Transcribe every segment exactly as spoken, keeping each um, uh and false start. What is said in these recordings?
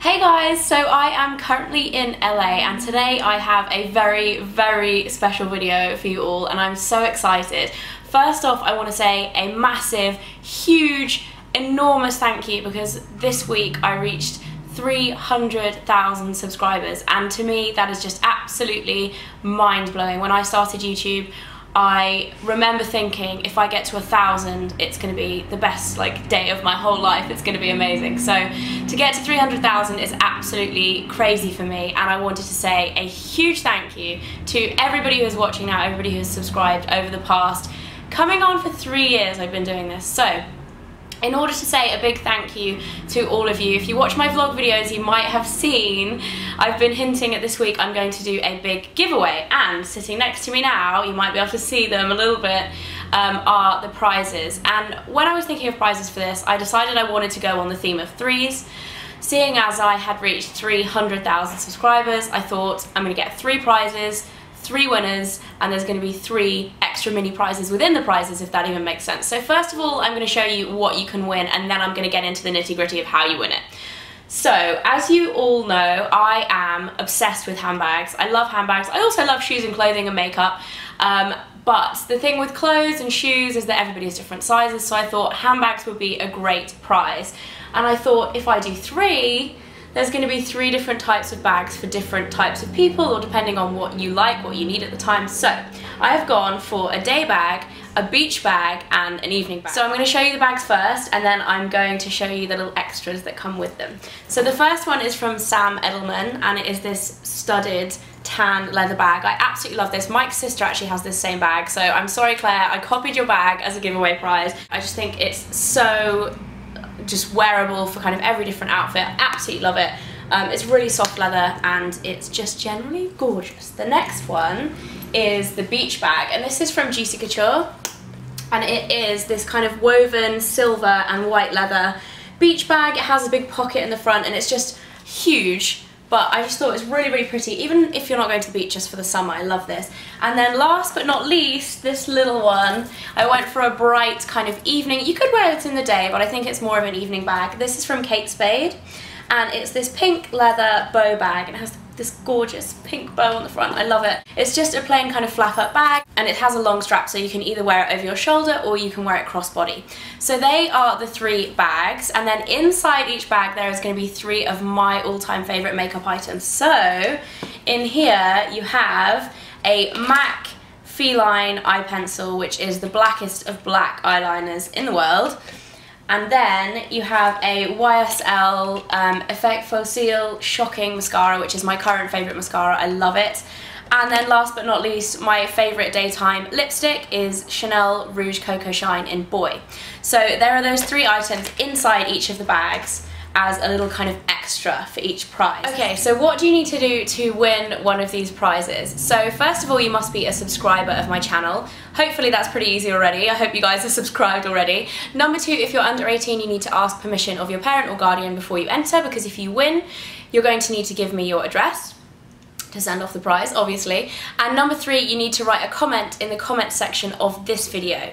Hey guys, so I am currently in L A and today I have a very, very special video for you all and I'm so excited. First off, I want to say a massive, huge, enormous thank you because this week I reached three hundred thousand subscribers and to me that is just absolutely mind-blowing. When I started YouTube, I remember thinking if I get to a thousand it's going to be the best like day of my whole life, it's going to be amazing. So to get to three hundred thousand is absolutely crazy for me and I wanted to say a huge thank you to everybody who's watching now, everybody who's subscribed over the past coming on for three years I've been doing this. So in order to say a big thank you to all of you, if you watch my vlog videos you might have seen I've been hinting at this week I'm going to do a big giveaway, and sitting next to me now, you might be able to see them a little bit, um, are the prizes. And when I was thinking of prizes for this I decided I wanted to go on the theme of threes. Seeing as I had reached three hundred thousand subscribers I thought I'm going to get three prizes, three winners, and there's going to be three extra mini prizes within the prizes, if that even makes sense. So first of all I'm going to show you what you can win and then I'm going to get into the nitty-gritty of how you win it. So as you all know I am obsessed with handbags. I love handbags. I also love shoes and clothing and makeup, um, but the thing with clothes and shoes is that everybody's different sizes, so I thought handbags would be a great prize. And I thought if I do three, there's going to be three different types of bags for different types of people, or depending on what you like, what you need at the time. So I have gone for a day bag, a beach bag and an evening bag. So I'm going to show you the bags first and then I'm going to show you the little extras that come with them. So the first one is from Sam Edelman and it is this studded tan leather bag. I absolutely love this. Mike's sister actually has this same bag, so I'm sorry Claire, I copied your bag as a giveaway prize. I just think it's so just wearable for kind of every different outfit. I absolutely love it. Um, it's really soft leather and it's just generally gorgeous. The next one is the beach bag and this is from Juicy Couture and it is this kind of woven silver and white leather beach bag. It has a big pocket in the front and it's just huge, but I just thought it was really, really pretty, even if you're not going to the beach, just for the summer. I love this. And then last but not least, this little one. I went for a bright kind of evening. You could wear it in the day, but I think it's more of an evening bag. This is from Kate Spade, and it's this pink leather bow bag. It has this gorgeous pink bow on the front. I love it. It's just a plain kind of flap up bag and it has a long strap, so you can either wear it over your shoulder or you can wear it crossbody. So they are the three bags, and then inside each bag there is going to be three of my all-time favorite makeup items. So in here you have a MAC feline eye pencil, which is the blackest of black eyeliners in the world. And then you have a Y S L um, Effect Fosil Shocking Mascara, which is my current favourite mascara. I love it. And then last but not least, my favourite daytime lipstick is Chanel Rouge Coco Shine in Boy. So there are those three items inside each of the bags as a little kind of extra for each prize. Okay, so what do you need to do to win one of these prizes? So first of all, you must be a subscriber of my channel. Hopefully that's pretty easy already. I hope you guys are subscribed already. Number two, if you're under eighteen, you need to ask permission of your parent or guardian before you enter, because if you win, you're going to need to give me your address to send off the prize, obviously. And number three, you need to write a comment in the comment section of this video.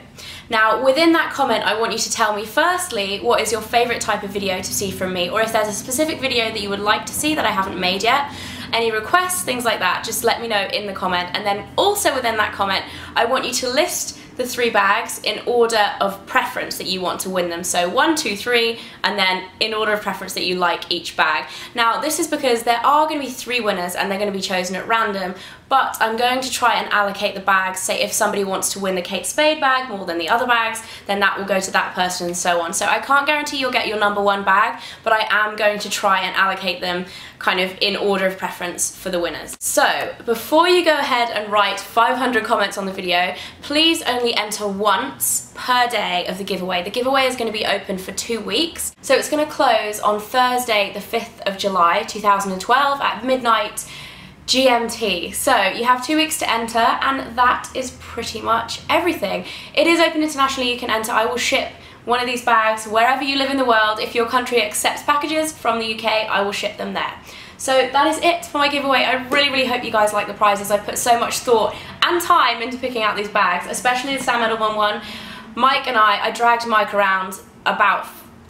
Now within that comment I want you to tell me firstly what is your favourite type of video to see from me, or if there's a specific video that you would like to see that I haven't made yet. Any requests, things like that, just let me know in the comment. And then also within that comment I want you to list the three bags in order of preference that you want to win them. So one, two, three, and then in order of preference that you like each bag. Now this is because there are going to be three winners and they're going to be chosen at random, but I'm going to try and allocate the bags. Say if somebody wants to win the Kate Spade bag more than the other bags, then that will go to that person and so on. So I can't guarantee you'll get your number one bag, but I am going to try and allocate them kind of in order of preference for the winners. So before you go ahead and write five hundred comments on the video, please only enter once per day of the giveaway. The giveaway is going to be open for two weeks. So it's going to close on Thursday the fifth of July two thousand twelve at midnight G M T. So you have two weeks to enter, and that is pretty much everything. It is open internationally, you can enter. I will ship one of these bags wherever you live in the world. If your country accepts packages from the U K, I will ship them there. So that is it for my giveaway. I really, really hope you guys like the prizes. I put so much thought and time into picking out these bags, especially the Sam Edelman one. Mike and I, I dragged Mike around about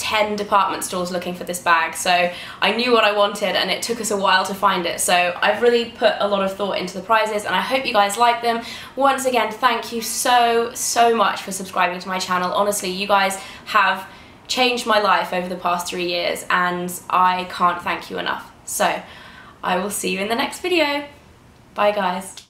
ten department stores looking for this bag, so I knew what I wanted and it took us a while to find it. So I've really put a lot of thought into the prizes and I hope you guys like them. Once again, thank you so, so much for subscribing to my channel. Honestly, you guys have changed my life over the past three years and I can't thank you enough. So I will see you in the next video. Bye guys.